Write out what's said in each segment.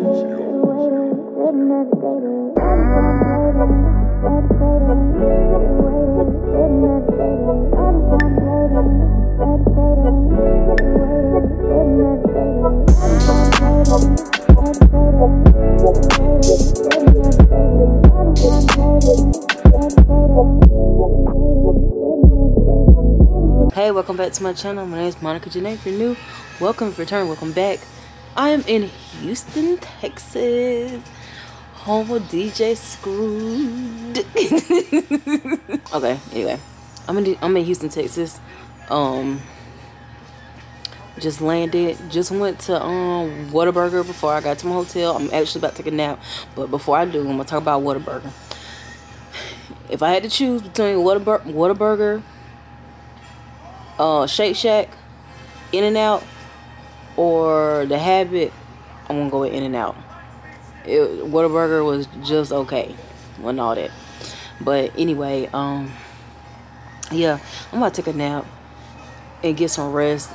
Hey, welcome back to my channel. My name is Monica Janae. If you're new, welcome. If you're returning, welcome back. I am in Houston, Texas, home of DJ Screw. Okay, anyway, I'm in Houston, Texas. Just landed, just went to Whataburger before I got to my hotel. I'm actually about to take a nap, but before I do, I'm gonna talk about Whataburger. If I had to choose between Whataburger, Shake Shack, In-N-Out, or The Habit, I'm gonna go with In-N-Out. Whataburger was just okay, wasn't all that. But anyway, yeah, I'm about to take a nap and get some rest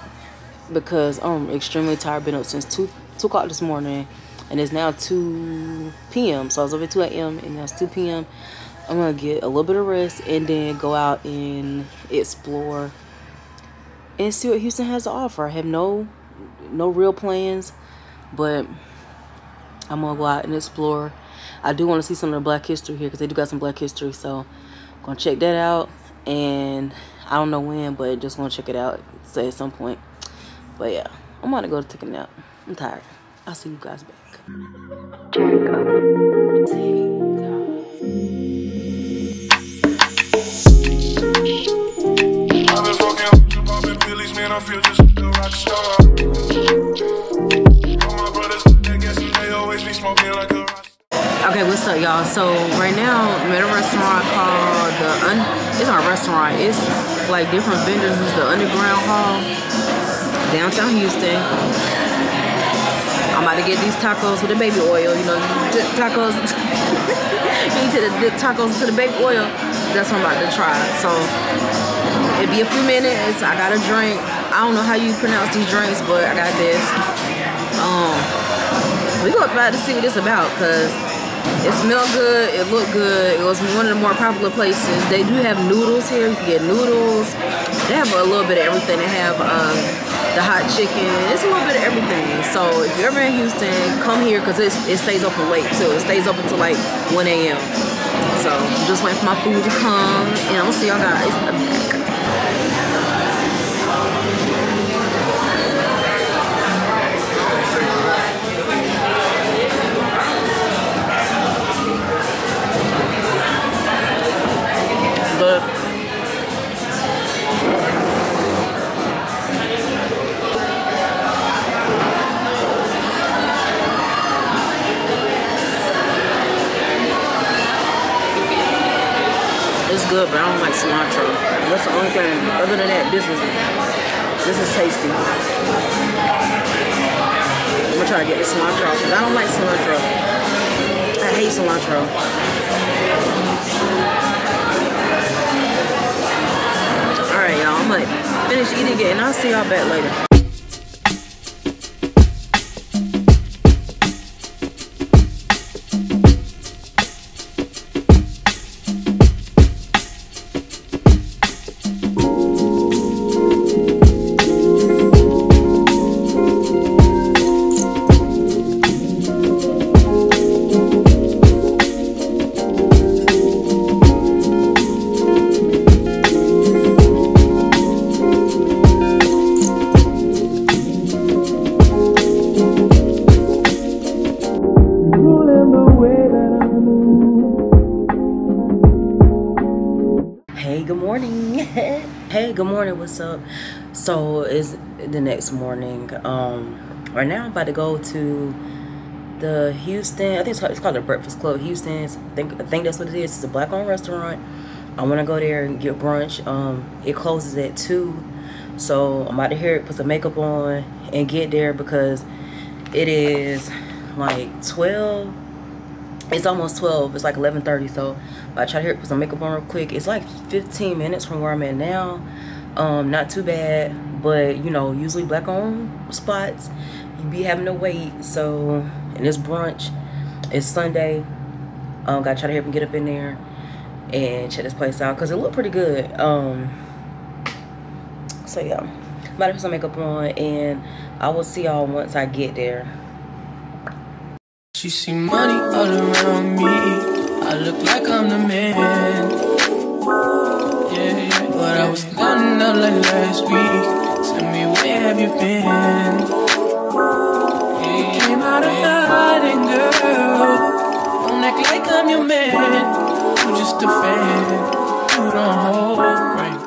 because I'm extremely tired. Been up since 2 o'clock this morning, and it's now 2 p.m. So I was over at 2 a.m. and now it's 2 p.m. I'm gonna get a little bit of rest and then go out and explore and see what Houston has to offer. I have no real plans, but I'm gonna go out and explore. I do want to see some of the Black history here because they do got some Black history, so I'm gonna check that out. And I don't know when, but just gonna check it out, say at some point. But yeah, I'm gonna go take a nap. I'm tired. I'll see you guys back. I feel just like a rock star. All my brothers, they guess they always be smoking like a rock star. Okay, what's up, y'all? So right now, I'm at a restaurant called it's not a restaurant. It's like different vendors. It's the Underground Hall, downtown Houston. I'm about to get these tacos with the baby oil. You know, dip tacos. You need to dip tacos to the baby oil. That's what I'm about to try. So. It'd be a few minutes. I got a drink. I don't know how you pronounce these drinks, but I got this. We go about to see what it's about because it smelled good. It looked good. It was one of the more popular places. They do have noodles here. You can get noodles. They have a little bit of everything. They have the hot chicken. It's a little bit of everything. So if you're ever in Houston, come here because it stays open late too. It stays open till like 1 a.m. So I'm just waiting for my food to come, and I'm gonna see y'all guys. It's good, but I don't like cilantro. That's the only thing. Other than that, this is tasty. I'm gonna try to get the cilantro because I don't like cilantro. I hate cilantro. Alright, y'all, I'm like, finish eating it and I'll see y'all back later. What's up? So it's the next morning. Right now I'm about to go to the Houston, I think it's called the Breakfast Club Houston. I think that's what it is. It's a Black-owned restaurant. I want to go there and get brunch. It closes at 2, so I'm out of here, put some makeup on and get there because it is like 12. It's almost 12. It's like 11:30. So I try to put some makeup on real quick. It's like 15 minutes from where I'm at now. Not too bad, but you know, usually Black-owned spots, you be having to wait. So, and it's brunch. It's Sunday. Gotta try to help him get up in there and check this place out because it looked pretty good. So yeah, I'm about to put some makeup on, and I will see y'all once I get there. You see money all around me. I look like I'm the man. Yeah, but I was down out like last week. Tell me where have you been? You came out of hiding, girl. Don't act like I'm your man. You're just a fan. You don't hold right.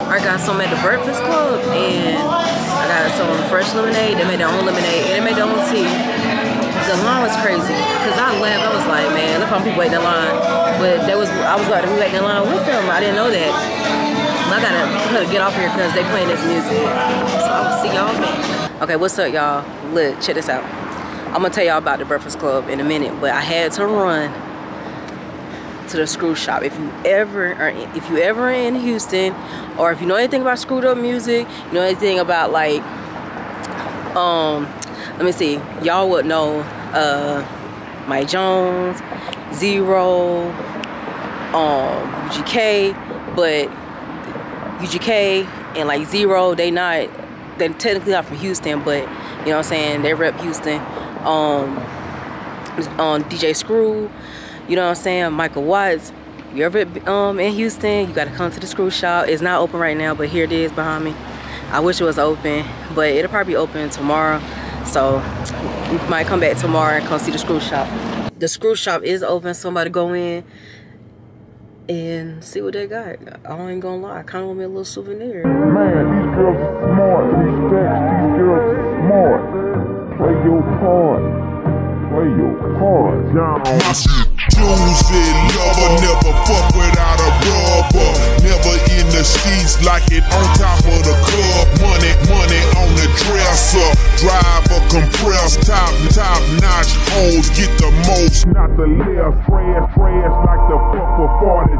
I got some at the Breakfast Club, and I got some fresh lemonade. They made their own lemonade and they made their own tea. The line was crazy, because I left. I was like, man, look how people waiting in line. But there was, I was about to be waiting in line with them. I didn't know that. I gotta get off here because they playing this music. So I'll see y'all back. Okay, what's up, y'all? Look, check this out. I'm gonna tell y'all about the Breakfast Club in a minute, but I had to run to the Screw shop. If you ever in Houston, or if you know anything about screwed up music, you know anything about like, let me see, y'all would know Mike Jones, Zero, UGK, but UGK and like Zero, they're technically not from Houston, but you know what I'm saying, they rep Houston. DJ Screw, you know what I'm saying, Michael Watts. You ever in Houston, you gotta come to the Screw shop. It's not open right now, but here it is behind me. I wish it was open, but it'll probably be open tomorrow. So we might come back tomorrow and come see the Screw shop. The Screw shop is open, so I'm about to go in and see what they got. I ain't gonna lie, I kinda want me a little souvenir. Man, these girls are smart. Respect, these girls are smart. Play your part. Play your part. My shit choosing lover, never fuck without a rubber. Never in the sheets like it on top of the club. Money on the dresser. Drive a compressed top notch hoes. Get the most, not the less. Fresh like the fuck for $40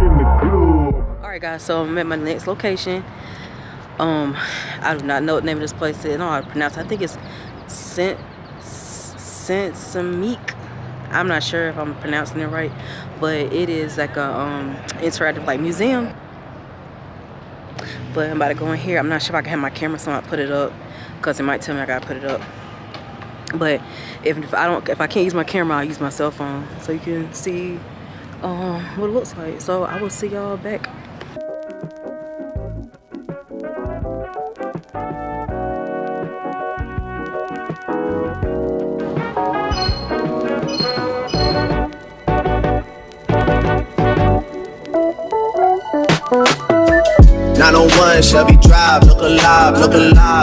in the club. Alright guys, so I'm at my next location. I do not know what name of this place is. I don't know how to pronounce it. I think it's Sensameek. I'm not sure if I'm pronouncing it right, but it is like a interactive like museum. But I'm about to go in here. I'm not sure if I can have my camera, so I put it up because it might tell me I gotta put it up. But if I can't use my camera, I'll use my cell phone so you can see what it looks like. So I will see y'all back. Shelby Drive, look alive.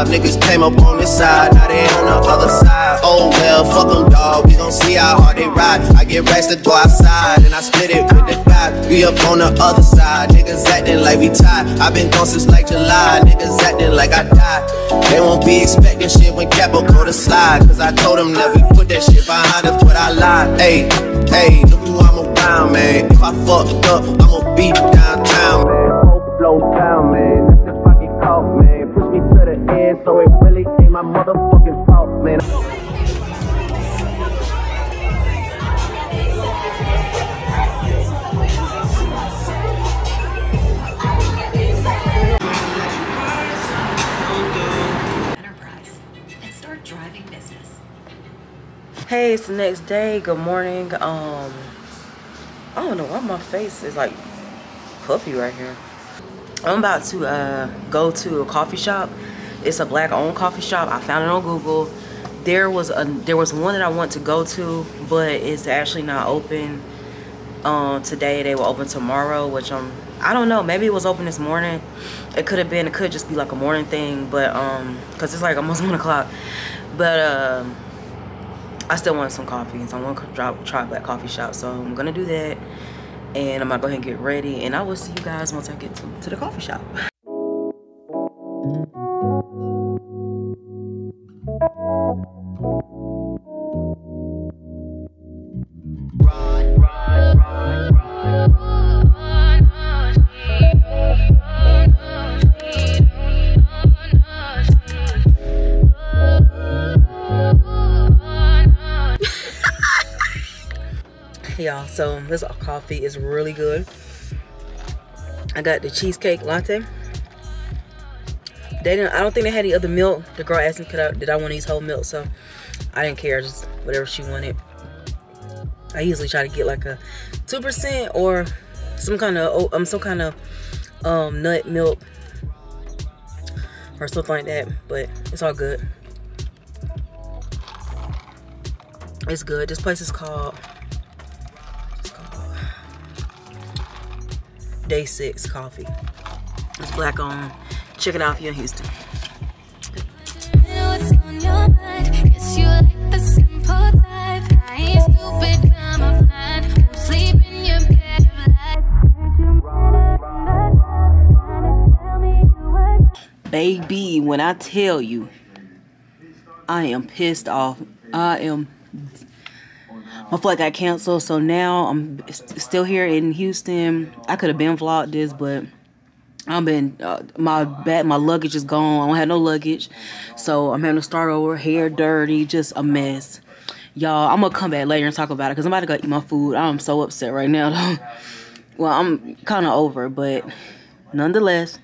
Niggas came up on this side, now they on the other side. Oh well, fuck them dawg, we gon' see how hard they ride. I get racks to go outside, and I split it with the guy. We up on the other side, niggas acting like we tied. I been gone since like July, niggas acting like I died. They won't be expecting shit when Capo go to slide, cause I told them that we put that shit behind us, but I lied. Hey, look who I'm around, man. If I fucked up, I'ma beat downtown, man. Flow down, man. So it really ain't my motherfucking fault, man. Enterprise and start driving business. Hey, it's the next day. Good morning. I don't know why my face is like puffy right here. I'm about to go to a coffee shop. It's a black-owned coffee shop. I found it on Google. There was one that I want to go to, but it's actually not open today. They will open tomorrow, which I don't know. Maybe it was open this morning. It could have been. It could just be like a morning thing, but because it's like almost 1 o'clock. But I still want some coffee, so I want to try black coffee shop. So I'm gonna do that, and I'm gonna go ahead and get ready. And I will see you guys once I get to the coffee shop. y'all, so this coffee is really good. I got the cheesecake latte. They didn't, I don't think they had any other milk. The girl asked me did I want to use whole milk, so I didn't care, just whatever she wanted. I usually try to get like a 2% or some kind of nut milk or something like that, but it's all good. It's good. This place is called Day Six Coffee. It's black owned. Check it out if you're in Houston. Baby, when I tell you, I am pissed off. My flight got canceled, so now I'm still here in Houston. I could have been vlogged this, but I've been my luggage is gone. I don't have no luggage, so I'm having to start over. Hair dirty, just a mess, y'all. I'm gonna come back later and talk about it because I'm about to go eat my food. I'm so upset right now, though. Well, I'm kind of over, but nonetheless,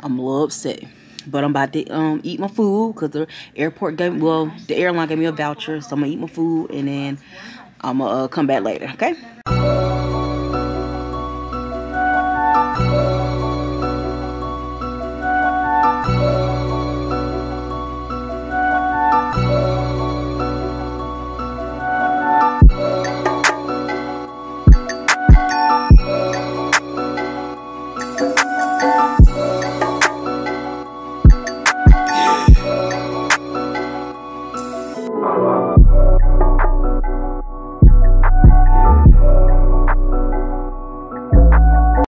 I'm a little upset. But I'm about to eat my food because the airline gave me a voucher, so I'm gonna eat my food and then I'm gonna come back later, okay?